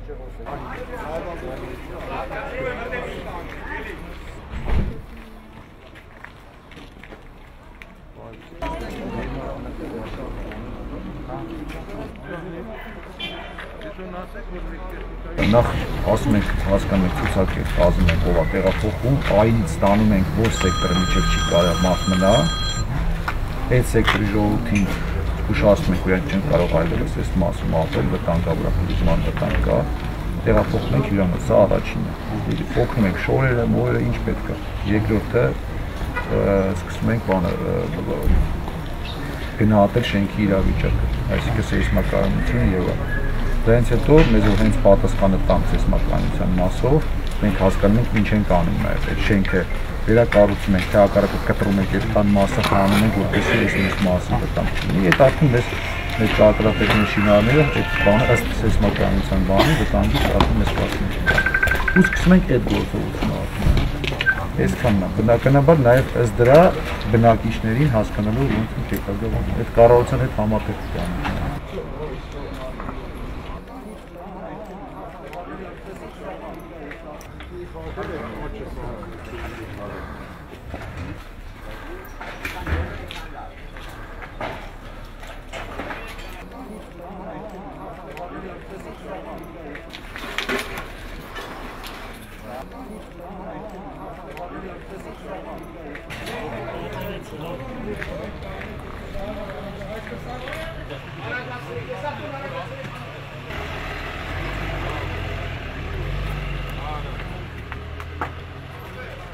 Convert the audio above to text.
Նախ ասում ենք, հասկանում ենք, ցուցակ ենք, կազմում ենք, ով է տեղափոխվում, այնից ստանում ենք, որ սեկտորը միջև չի կարող մատնա, այդ սեկտորի ժողովրդին ուշացնում ենք, որ չեն կարող այլևս այս մասում ապրել, վտանգավորական վտանգ կա, տեղափոխում ենք իրանը, սա առաջինն է, օգնում ենք շորերը, մորերը, ինչ պետք է, երկրորդը սկսում ենք գնահատել շենքի իրավիճակը, այսինքն սեյսմականություն եւ Դրանից հետո մեզ որ հենց պատասխանը տանք սեյսմականության մասով, մենք հասկանում ենք ինչ ենք անում այդ շենքը վերակառուցում ենք, թե հակառակը կտրում ենք այն մասը հանում ենք, որպես այս մասը վտանգ չունի։ Այդ արդեն մեր ճարտարապետական շինարարները այդ բանը ըստ սեյսմականության բանի վտանգի արդեն մեզ պատմում են։ Ու սկսում ենք այդ գործողությունը։ Այսքանն է։ Բնականաբար նաև ըստ դրա բնակիչներին հասկանալու ոնց եկավ դա այդ կառավարության հետ համատեղ կան։